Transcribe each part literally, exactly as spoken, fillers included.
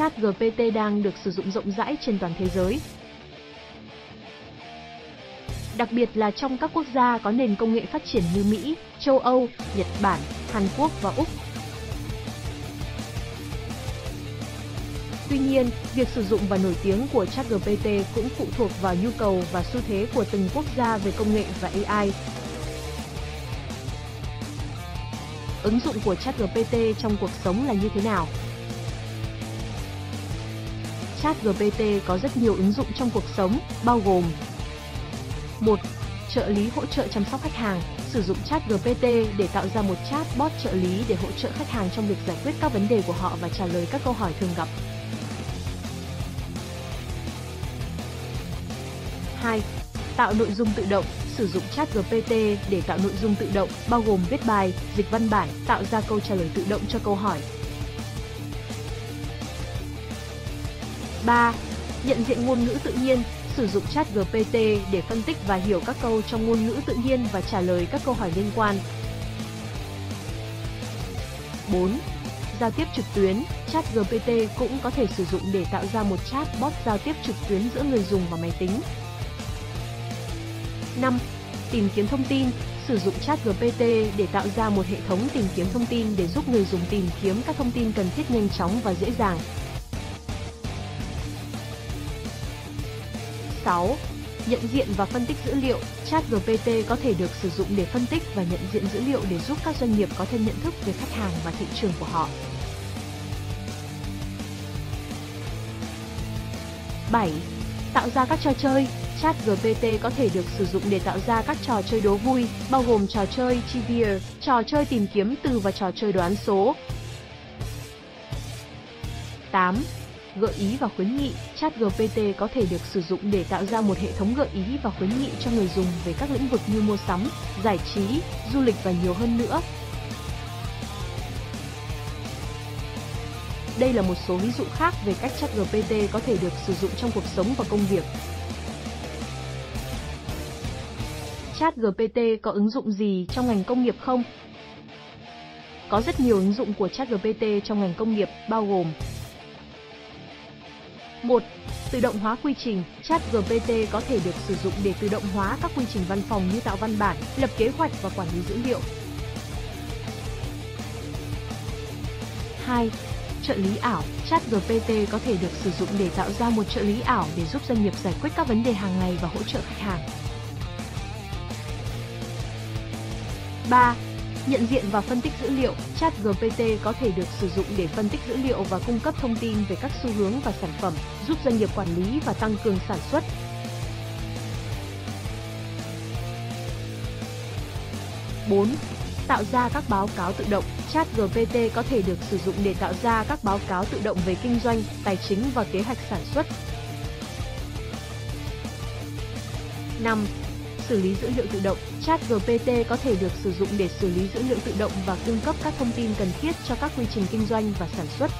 ChatGPT đang được sử dụng rộng rãi trên toàn thế giới. Đặc biệt là trong các quốc gia có nền công nghệ phát triển như Mỹ, châu Âu, Nhật Bản, Hàn Quốc và Úc. Tuy nhiên, việc sử dụng và nổi tiếng của ChatGPT cũng phụ thuộc vào nhu cầu và xu thế của từng quốc gia về công nghệ và a i. Ứng dụng của ChatGPT trong cuộc sống là như thế nào? ChatGPT có rất nhiều ứng dụng trong cuộc sống, bao gồm: một. Trợ lý hỗ trợ chăm sóc khách hàng. Sử dụng ChatGPT để tạo ra một chatbot trợ lý để hỗ trợ khách hàng trong việc giải quyết các vấn đề của họ và trả lời các câu hỏi thường gặp. hai. Tạo nội dung tự động. Sử dụng ChatGPT để tạo nội dung tự động, bao gồm viết bài, dịch văn bản, tạo ra câu trả lời tự động cho câu hỏi. ba. Nhận diện ngôn ngữ tự nhiên. Sử dụng ChatGPT để phân tích và hiểu các câu trong ngôn ngữ tự nhiên và trả lời các câu hỏi liên quan. bốn. Giao tiếp trực tuyến. ChatGPT cũng có thể sử dụng để tạo ra một chatbot giao tiếp trực tuyến giữa người dùng và máy tính. năm. Tìm kiếm thông tin. Sử dụng ChatGPT để tạo ra một hệ thống tìm kiếm thông tin để giúp người dùng tìm kiếm các thông tin cần thiết nhanh chóng và dễ dàng. sáu. Nhận diện và phân tích dữ liệu. ChatGPT có thể được sử dụng để phân tích và nhận diện dữ liệu để giúp các doanh nghiệp có thêm nhận thức về khách hàng và thị trường của họ. bảy. Tạo ra các trò chơi. ChatGPT có thể được sử dụng để tạo ra các trò chơi đố vui, bao gồm trò chơi trivia, trò chơi tìm kiếm từ và trò chơi đoán số. tám. Gợi ý và khuyến nghị. ChatGPT có thể được sử dụng để tạo ra một hệ thống gợi ý và khuyến nghị cho người dùng về các lĩnh vực như mua sắm, giải trí, du lịch và nhiều hơn nữa. Đây là một số ví dụ khác về cách ChatGPT có thể được sử dụng trong cuộc sống và công việc. ChatGPT có ứng dụng gì trong ngành công nghiệp không? Có rất nhiều ứng dụng của ChatGPT trong ngành công nghiệp, bao gồm: một. Tự động hóa quy trình. ChatGPT có thể được sử dụng để tự động hóa các quy trình văn phòng như tạo văn bản, lập kế hoạch và quản lý dữ liệu. hai. Trợ lý ảo. ChatGPT có thể được sử dụng để tạo ra một trợ lý ảo để giúp doanh nghiệp giải quyết các vấn đề hàng ngày và hỗ trợ khách hàng. ba. Nhận diện và phân tích dữ liệu. ChatGPT có thể được sử dụng để phân tích dữ liệu và cung cấp thông tin về các xu hướng và sản phẩm, giúp doanh nghiệp quản lý và tăng cường sản xuất. bốn. Tạo ra các báo cáo tự động. ChatGPT có thể được sử dụng để tạo ra các báo cáo tự động về kinh doanh, tài chính và kế hoạch sản xuất. năm. Xử lý dữ liệu tự động. ChatGPT có thể được sử dụng để xử lý dữ liệu tự động và cung cấp các thông tin cần thiết cho các quy trình kinh doanh và sản xuất.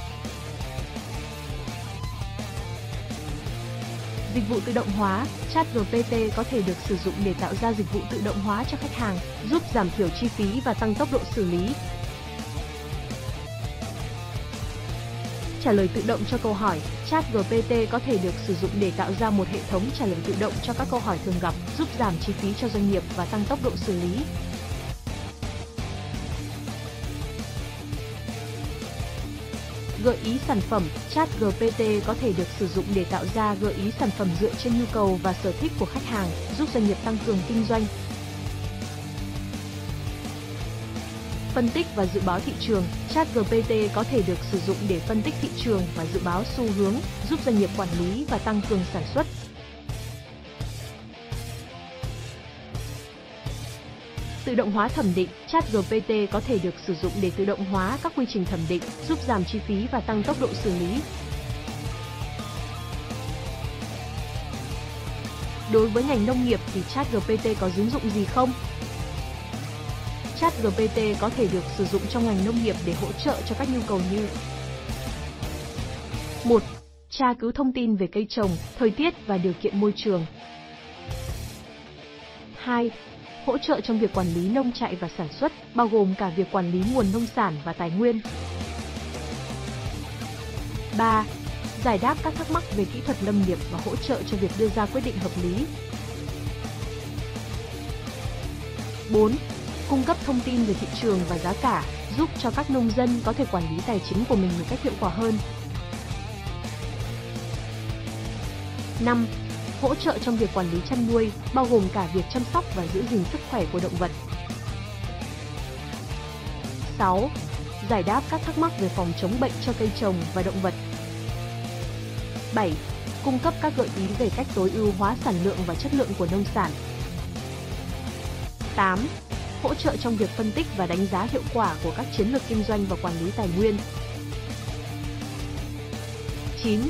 Dịch vụ tự động hóa. ChatGPT có thể được sử dụng để tạo ra dịch vụ tự động hóa cho khách hàng, giúp giảm thiểu chi phí và tăng tốc độ xử lý. Trả lời tự động cho câu hỏi. ChatGPT có thể được sử dụng để tạo ra một hệ thống trả lời tự động cho các câu hỏi thường gặp, giúp giảm chi phí cho doanh nghiệp và tăng tốc độ xử lý. Gợi ý sản phẩm. ChatGPT có thể được sử dụng để tạo ra gợi ý sản phẩm dựa trên nhu cầu và sở thích của khách hàng, giúp doanh nghiệp tăng cường kinh doanh. Phân tích và dự báo thị trường. ChatGPT có thể được sử dụng để phân tích thị trường và dự báo xu hướng, giúp doanh nghiệp quản lý và tăng cường sản xuất. Tự động hóa thẩm định. ChatGPT có thể được sử dụng để tự động hóa các quy trình thẩm định, giúp giảm chi phí và tăng tốc độ xử lý. Đối với ngành nông nghiệp thì ChatGPT có ứng dụng gì không? ChatGPT có thể được sử dụng trong ngành nông nghiệp để hỗ trợ cho các nhu cầu như: một. Tra cứu thông tin về cây trồng, thời tiết và điều kiện môi trường. hai. Hỗ trợ trong việc quản lý nông trại và sản xuất, bao gồm cả việc quản lý nguồn nông sản và tài nguyên. ba. giải đáp các thắc mắc về kỹ thuật lâm nghiệp và hỗ trợ cho việc đưa ra quyết định hợp lý. bốn. Cung cấp thông tin về thị trường và giá cả, giúp cho các nông dân có thể quản lý tài chính của mình một cách hiệu quả hơn. năm. Hỗ trợ trong việc quản lý chăn nuôi, bao gồm cả việc chăm sóc và giữ gìn sức khỏe của động vật. sáu. Giải đáp các thắc mắc về phòng chống bệnh cho cây trồng và động vật. bảy. Cung cấp các gợi ý về cách tối ưu hóa sản lượng và chất lượng của nông sản. tám. Hỗ trợ trong việc phân tích và đánh giá hiệu quả của các chiến lược kinh doanh và quản lý tài nguyên. chín.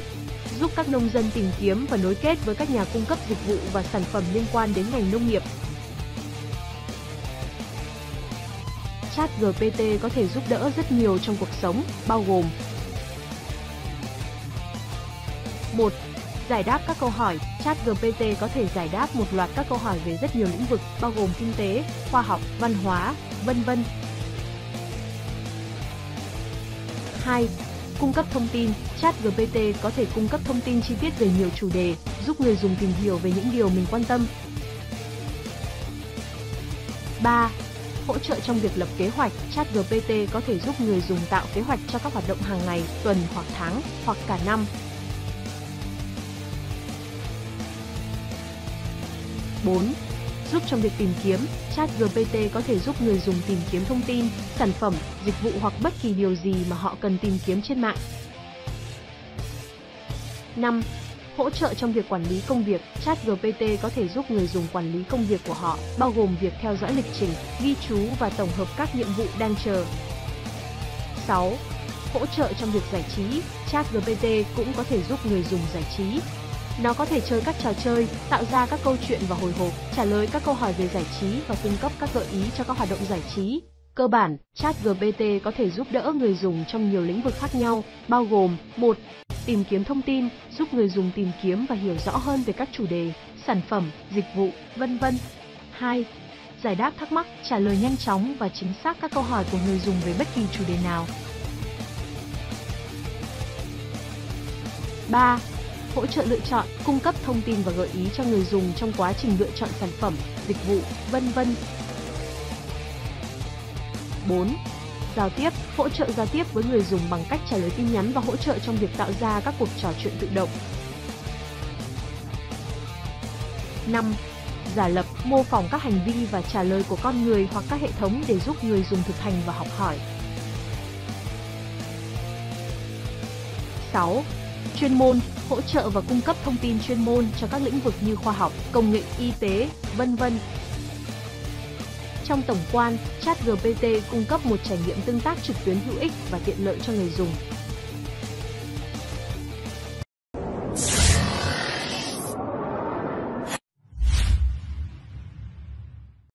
Giúp các nông dân tìm kiếm và nối kết với các nhà cung cấp dịch vụ và sản phẩm liên quan đến ngành nông nghiệp. ChatGPT có thể giúp đỡ rất nhiều trong cuộc sống, bao gồm: một. Giải đáp các câu hỏi. ChatGPT có thể giải đáp một loạt các câu hỏi về rất nhiều lĩnh vực, bao gồm kinh tế, khoa học, văn hóa, vân vân. hai. Cung cấp thông tin. ChatGPT có thể cung cấp thông tin chi tiết về nhiều chủ đề, giúp người dùng tìm hiểu về những điều mình quan tâm. ba. Hỗ trợ trong việc lập kế hoạch. ChatGPT có thể giúp người dùng tạo kế hoạch cho các hoạt động hàng ngày, tuần hoặc tháng, hoặc cả năm. bốn. Giúp trong việc tìm kiếm. ChatGPT có thể giúp người dùng tìm kiếm thông tin, sản phẩm, dịch vụ hoặc bất kỳ điều gì mà họ cần tìm kiếm trên mạng. năm. Hỗ trợ trong việc quản lý công việc. ChatGPT có thể giúp người dùng quản lý công việc của họ, bao gồm việc theo dõi lịch trình, ghi chú và tổng hợp các nhiệm vụ đang chờ. sáu. Hỗ trợ trong việc giải trí. ChatGPT cũng có thể giúp người dùng giải trí. Nó có thể chơi các trò chơi, tạo ra các câu chuyện và hồi hộp, trả lời các câu hỏi về giải trí và cung cấp các gợi ý cho các hoạt động giải trí. Cơ bản, ChatGPT có thể giúp đỡ người dùng trong nhiều lĩnh vực khác nhau, bao gồm: một. Tìm kiếm thông tin, giúp người dùng tìm kiếm và hiểu rõ hơn về các chủ đề, sản phẩm, dịch vụ, vân vân. hai. Giải đáp thắc mắc, trả lời nhanh chóng và chính xác các câu hỏi của người dùng về bất kỳ chủ đề nào. ba. Hỗ trợ lựa chọn, cung cấp thông tin và gợi ý cho người dùng trong quá trình lựa chọn sản phẩm, dịch vụ, vân vân. bốn. Giao tiếp, hỗ trợ giao tiếp với người dùng bằng cách trả lời tin nhắn và hỗ trợ trong việc tạo ra các cuộc trò chuyện tự động. năm. Giả lập, mô phỏng các hành vi và trả lời của con người hoặc các hệ thống để giúp người dùng thực hành và học hỏi. sáu. Chuyên môn, hỗ trợ và cung cấp thông tin chuyên môn cho các lĩnh vực như khoa học, công nghệ, y tế, vân vân. Trong tổng quan, ChatGPT cung cấp một trải nghiệm tương tác trực tuyến hữu ích và tiện lợi cho người dùng.